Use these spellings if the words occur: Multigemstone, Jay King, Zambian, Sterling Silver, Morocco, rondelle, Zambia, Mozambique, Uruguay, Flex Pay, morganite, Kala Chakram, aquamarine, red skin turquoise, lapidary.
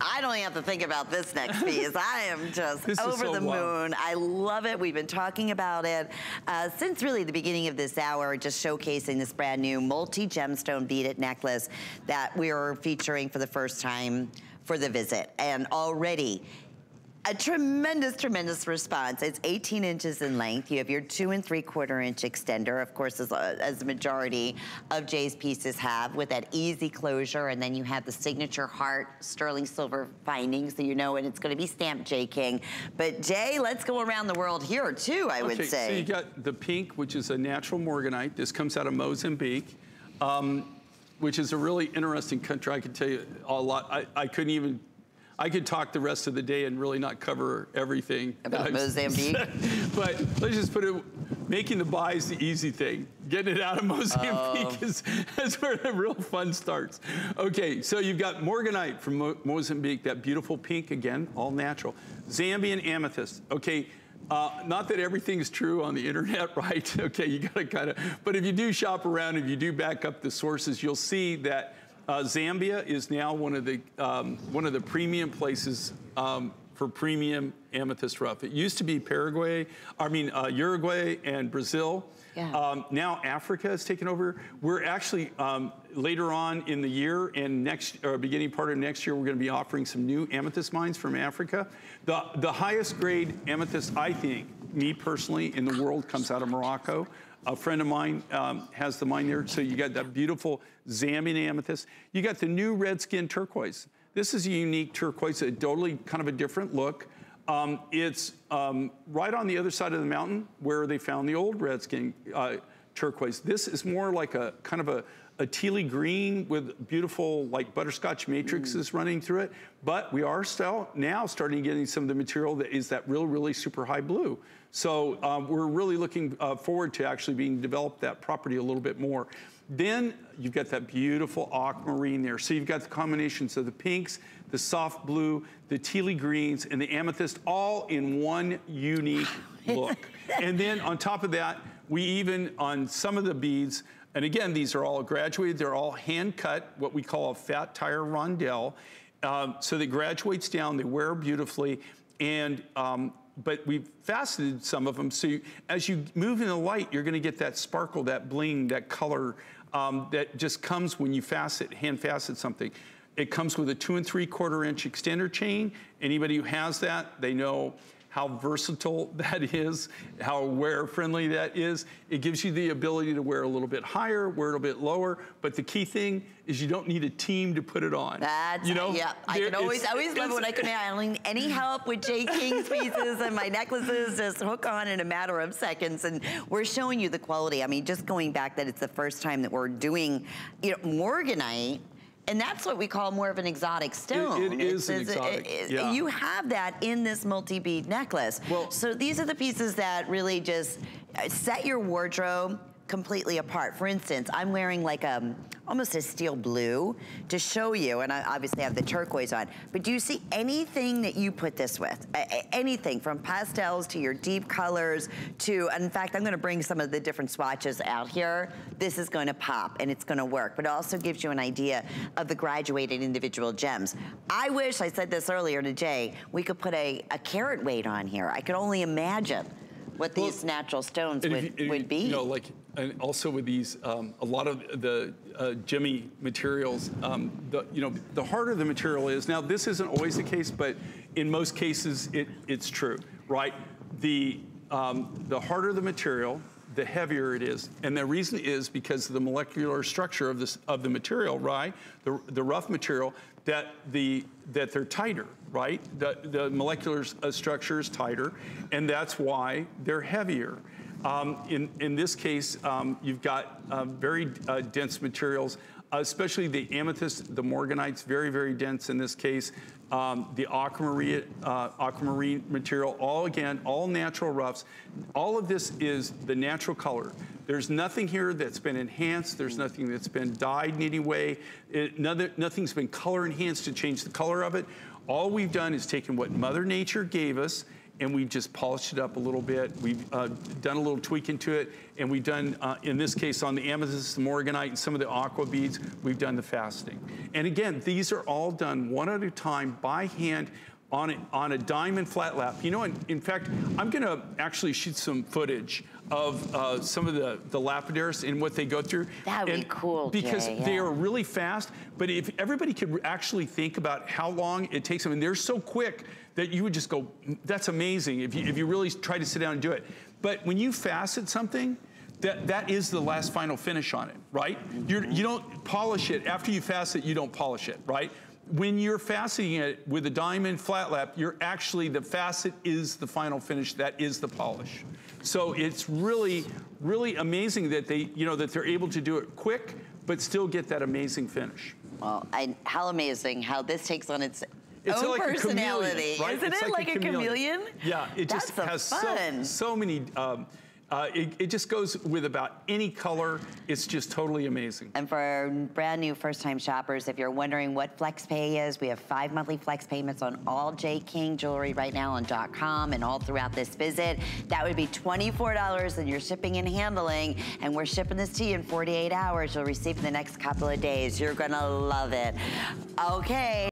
I don't have to think about this next piece. I am just over the moon. I love it. We've been talking about it since really the beginning of this hour, just showcasing this brand new multi-gemstone beaded necklace that we are featuring for the first time for the visit. And already, a tremendous, tremendous response. It's 18 inches in length. You have your 2 3/4 inch extender, of course, as the majority of Jay's pieces have, with that easy closure. And then you have the signature heart sterling silver finding, so you know it. It's going to be stamped Jay King. But Jay, let's go around the world here too, I would say. So you got the pink, which is a natural morganite. This comes out of Mozambique, which is a really interesting country. I could tell you a lot. I could talk the rest of the day and really not cover everything. About Mozambique? But let's just put it, making the buy is the easy thing. Getting it out of Mozambique is where the real fun starts. Okay, so you've got morganite from Mozambique, that beautiful pink, again, all natural. Zambian amethyst, okay. Not that everything's true on the internet, right? Okay, you gotta kinda, but if you do shop around, if you do back up the sources, you'll see that Zambia is now one of the premium places for premium amethyst rough. It used to be Uruguay and Brazil. Yeah. Now Africa has taken over. We're actually later on in the year and next, or beginning part of next year, we're going to be offering some new amethyst mines from Africa. The highest grade amethyst, I think, me personally, in the world comes out of Morocco. A friend of mine has the mine there. So you got that beautiful Zambian amethyst. You got the new red skin turquoise. This is a unique turquoise, a totally kind of a different look. It's right on the other side of the mountain where they found the old red skin turquoise. This is more like a kind of a tealy green with beautiful like butterscotch matrices running through it. But we are still now starting getting some of the material that is that real, really super high blue. So we're really looking forward to actually being developed that property a little bit more. Then you've got that beautiful aquamarine there. So you've got the combinations of the pinks, the soft blue, the tealy greens, and the amethyst all in one unique look. And then on top of that, we even, on some of the beads, and again, these are all graduated, they're all hand cut, what we call a fat tire rondelle. So they graduates down, they wear beautifully, and but we've faceted some of them. So you, as you move in the light, you're gonna get that sparkle, that bling, that color that just comes when you facet, hand facet something. It comes with a 2 3/4 inch extender chain. Anybody who has that, they know how versatile that is, how wear friendly that is. It gives you the ability to wear a little bit higher, wear a little bit lower, but the key thing is you don't need a team to put it on. That's, you know? Yeah, I can always love it when I come out. I don't need any help with Jay King's pieces and my necklaces just hook on in a matter of seconds. And we're showing you the quality. I mean, just going back that it's the first time that we're doing, you know, morganite. And that's what we call more of an exotic stone. It is an exotic, yeah. You have that in this multi-bead necklace. Well, so these are the pieces that really just set your wardrobe completely apart. For instance, I'm wearing like almost a steel blue to show you, and I obviously have the turquoise on, but do you see anything that you put this with? Anything from pastels to your deep colors to, in fact, I'm gonna bring some of the different swatches out here. This is gonna pop and it's gonna work, but it also gives you an idea of the graduated individual gems. I wish, I said this earlier to Jay, we could put a carat weight on here. I could only imagine what these natural stones would be. You know, like, and also with these, a lot of the gemmy materials, you know, the harder the material is. Now, this isn't always the case, but in most cases, it's true, right? The harder the material, the heavier it is. And the reason is because of the molecular structure of this of the material, right? The rough material, that they're tighter, right? The molecular structure is tighter, and that's why they're heavier. In this case, you've got very dense materials, especially the amethyst, the morganite's very, very dense in this case. The aquamarine material, all again, all natural roughs. All of this is the natural color. There's nothing here that's been enhanced. There's nothing that's been dyed in any way. Nothing's been color enhanced to change the color of it. All we've done is taken what Mother Nature gave us and we've just polished it up a little bit. We've done a little tweaking to it, and we've done, in this case, on the amethyst, the morganite, and some of the aqua beads, we've done the fasting. And again, these are all done one at a time by hand on a diamond flat lap. You know, in fact, I'm gonna actually shoot some footage of some of the lapidaries and what they go through. That would be cool, because Jay, yeah, they are really fast, but if everybody could actually think about how long it takes them, and they're so quick that you would just go, that's amazing, if you really try to sit down and do it. But when you facet something, that is the last final finish on it, right? You don't polish it. After you facet, you don't polish it, right? When you're faceting it with a diamond flat lap, you're actually, the facet is the final finish, that is the polish. So it's really, really amazing that they, you know, that they're able to do it quick, but still get that amazing finish. Well, how amazing how this takes on its own like personality. Right? Isn't it like a chameleon? Yeah, it just has so many, it just goes with about any color. It's just totally amazing. And for our brand new first time shoppers, if you're wondering what Flex Pay is, we have 5 monthly Flex payments on all Jay King jewelry right now on .com and all throughout this visit. That would be $24 and your shipping and handling, and we're shipping this to you in 48 hours. You'll receive in the next couple of days. You're gonna love it. Okay.